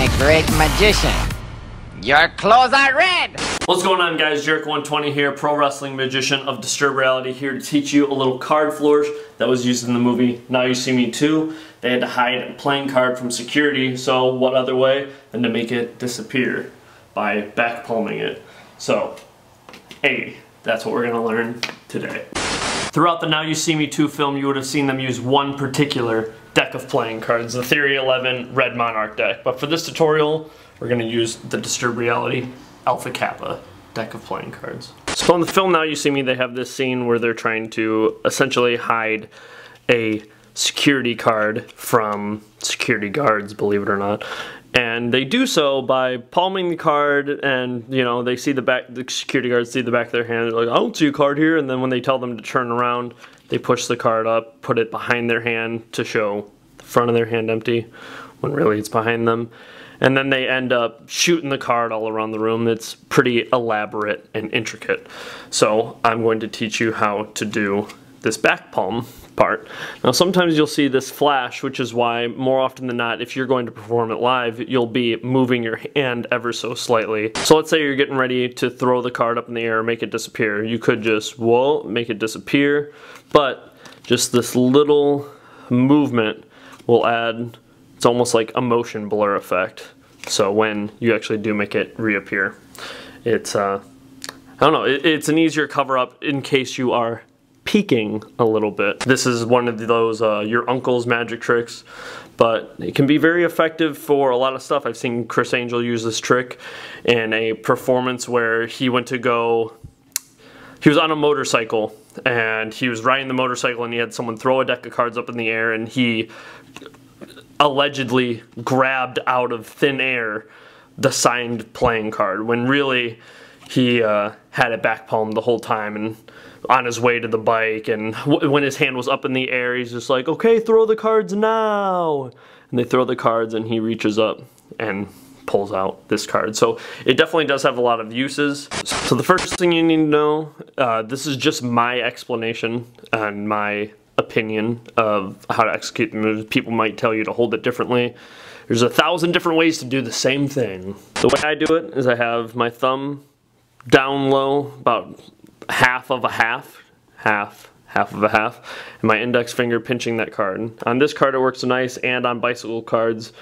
a great magician. Your clothes are red! What's going on, guys? Jerk120 here, pro wrestling magician of Disturb Reality, here to teach you a little card flourish that was used in the movie Now You See Me 2. They had to hide a playing card from security, so what other way than to make it disappear by back palming it. So, hey, that's what we're gonna learn today. Throughout the Now You See Me 2 film, you would have seen them use one particular deck of playing cards, the Theory 11 Red Monarch deck. But for this tutorial, we're going to use the Disturb Reality Alpha Kappa deck of playing cards. So in the film Now You See Me, they have this scene where they're trying to essentially hide a security card from security guards, believe it or not. And they do so by palming the card, and you know, they see the back, the security guards see the back of their hand, they're like, I don't see a card here, and then when they tell them to turn around, they push the card up, put it behind their hand to show the front of their hand empty, when really it's behind them. And then they end up shooting the card all around the room. It's pretty elaborate and intricate. So I'm going to teach you how to do this back palm part. Now sometimes you'll see this flash, which is why more often than not, if you're going to perform it live, you'll be moving your hand ever so slightly. So let's say you're getting ready to throw the card up in the air, make it disappear. You could just, whoa, make it disappear, but just this little movement will add, it's almost like a motion blur effect. So when you actually do make it reappear, it's, I don't know, it's an easier cover up in case you are peeking a little bit. This is one of those your uncle's magic tricks, but it can be very effective for a lot of stuff. I've seen Criss Angel use this trick in a performance where he went to go, he was on a motorcycle and he was riding the motorcycle and he had someone throw a deck of cards up in the air and he allegedly grabbed out of thin air the signed playing card when really he had it back palmed the whole time and on his way to the bike, and when his hand was up in the air, he's just like, okay, throw the cards now. And they throw the cards and he reaches up and pulls out this card. So it definitely does have a lot of uses. So the first thing you need to know, this is just my explanation and my opinion of how to execute the moves. People might tell you to hold it differently. There's 1,000 different ways to do the same thing. The way I do it is I have my thumb down low, about half of a half, half of a half, and my index finger pinching that card. On this card it works nice, and on bicycle cards.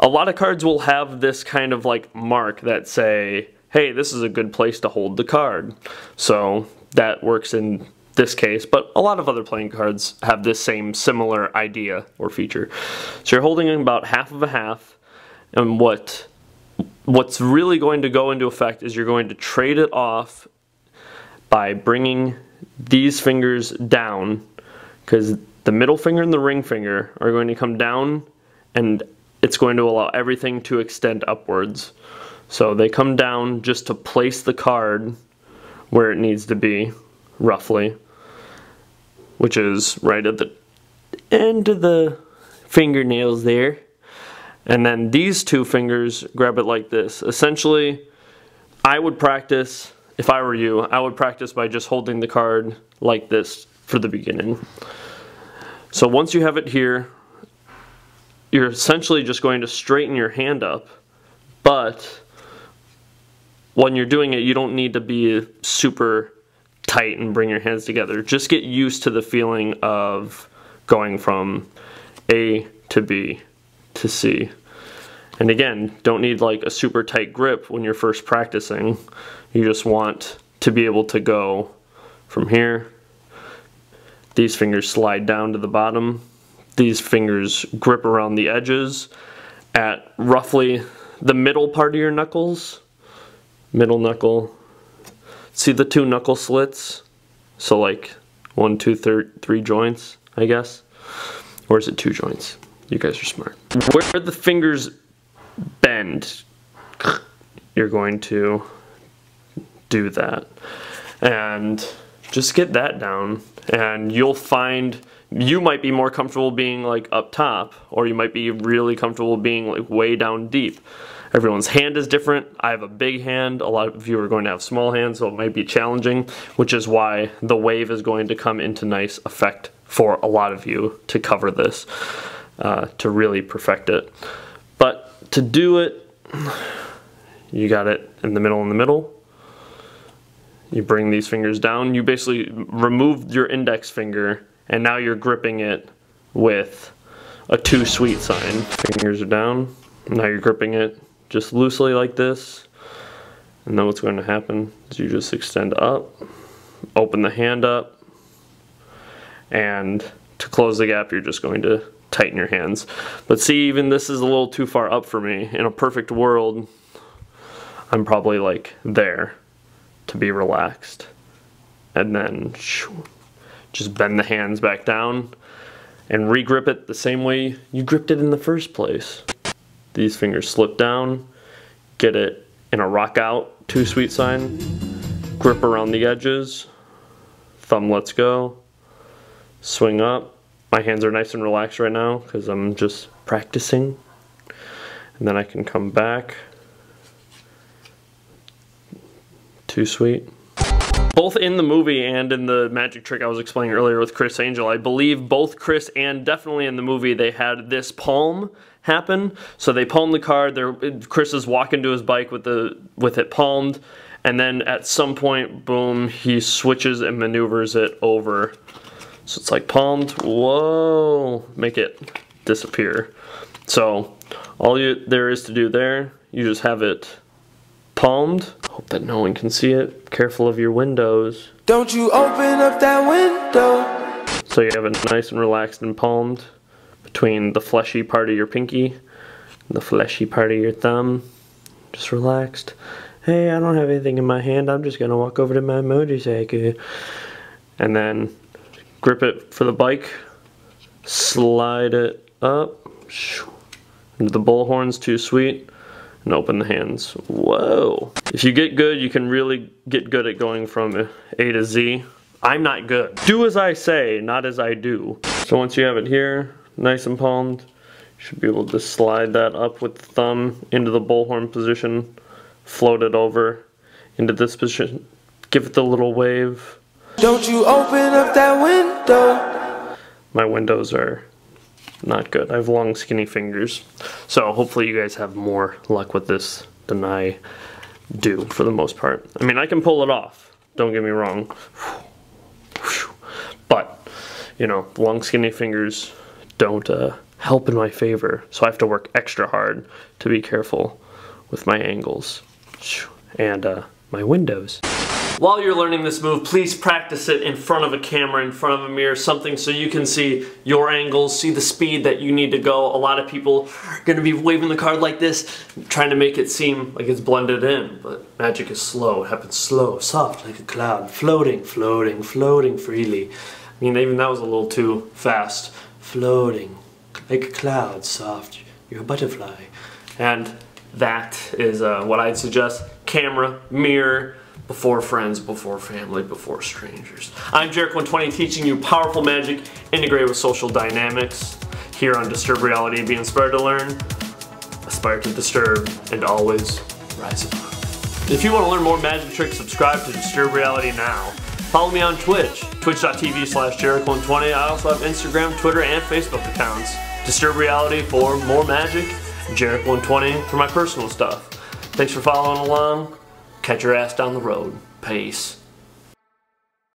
A lot of cards will have this kind of like mark that say, hey, this is a good place to hold the card. So that works in this case, but a lot of other playing cards have this same similar idea or feature. So you're holding about half of a half, and what's really going to go into effect is you're going to trade it off by bringing these fingers down, because the middle finger and the ring finger are going to come down and it's going to allow everything to extend upwards. So they come down just to place the card where it needs to be, roughly, which is right at the end of the fingernails there. And then these two fingers grab it like this. Essentially, I would practice, if I were you, I would practice by just holding the card like this for the beginning. So once you have it here, you're essentially just going to straighten your hand up, but when you're doing it, you don't need to be super tight and bring your hands together. Just get used to the feeling of going from A to B to C. And again, don't need like a super tight grip when you're first practicing. You just want to be able to go from here. These fingers slide down to the bottom. These fingers grip around the edges at roughly the middle part of your knuckles. Middle knuckle. See the two knuckle slits? So like 1, 2, 3 joints, I guess. Or is it 2 joints? You guys are smart. Where the fingers bend, you're going to do that. And just get that down. And you'll find you might be more comfortable being like up top, or you might be really comfortable being like way down deep. Everyone's hand is different. I have a big hand. A lot of you are going to have small hands, so it might be challenging, which is why the wave is going to come into nice effect for a lot of you to cover this. To really perfect it. But to do it, you got it in the middle. You bring these fingers down. You basically removed your index finger, and now you're gripping it with a too sweet sign. Fingers are down. Now you're gripping it just loosely like this. And then what's going to happen is you just extend up, open the hand up, and to close the gap, you're just going to tighten your hands. But see, even this is a little too far up for me. In a perfect world, I'm probably like there to be relaxed. And then shoo, just bend the hands back down and re-grip it the same way you gripped it in the first place. These fingers slip down, get it in a rock out, two sweet sign, grip around the edges, thumb lets go, swing up. My hands are nice and relaxed right now because I'm just practicing. And then I can come back. Too sweet. Both in the movie and in the magic trick I was explaining earlier with Criss Angel, I believe both Criss and definitely in the movie they had this palm happen. So they palmed the card, Criss is walking to his bike with it palmed, and then at some point, boom, he switches and maneuvers it over. So it's like palmed, whoa, make it disappear. So all there is to do there, you just have it palmed. Hope that no one can see it. Careful of your windows. Don't you open up that window. So you have it nice and relaxed and palmed between the fleshy part of your pinky and the fleshy part of your thumb. Just relaxed. Hey, I don't have anything in my hand. I'm just gonna walk over to my motorcycle. And then grip it for the bike, slide it up, into the bullhorns, too sweet, and open the hands. Whoa. If you get good, you can really get good at going from A to Z. I'm not good. Do as I say, not as I do. So once you have it here, nice and palmed, you should be able to slide that up with the thumb into the bullhorn position, float it over into this position, give it the little wave. Don't you open up that window. My windows are not good. I have long, skinny fingers. So hopefully you guys have more luck with this than I do for the most part. I mean, I can pull it off. Don't get me wrong. But, you know, long, skinny fingers don't help in my favor. So I have to work extra hard to be careful with my angles and my windows. While you're learning this move, please practice it in front of a camera, in front of a mirror, something so you can see your angles, see the speed that you need to go. A lot of people are going to be waving the card like this, trying to make it seem like it's blended in, but magic is slow. It happens slow, soft, like a cloud, floating, floating, floating freely. I mean, even that was a little too fast. Floating, like a cloud, soft, you're a butterfly. And that is what I'd suggest. Camera, mirror, before friends, before family, before strangers. I'm Jerk120 teaching you powerful magic integrated with social dynamics here on Disturb Reality. Be inspired to learn, aspire to disturb, and always rise above. If you want to learn more magic tricks, subscribe to Disturb Reality now. Follow me on Twitch, twitch.tv/Jerk120. I also have Instagram, Twitter, and Facebook accounts. Disturb Reality for more magic, Jerk120 for my personal stuff. Thanks for following along. Catch your ass down the road. Peace.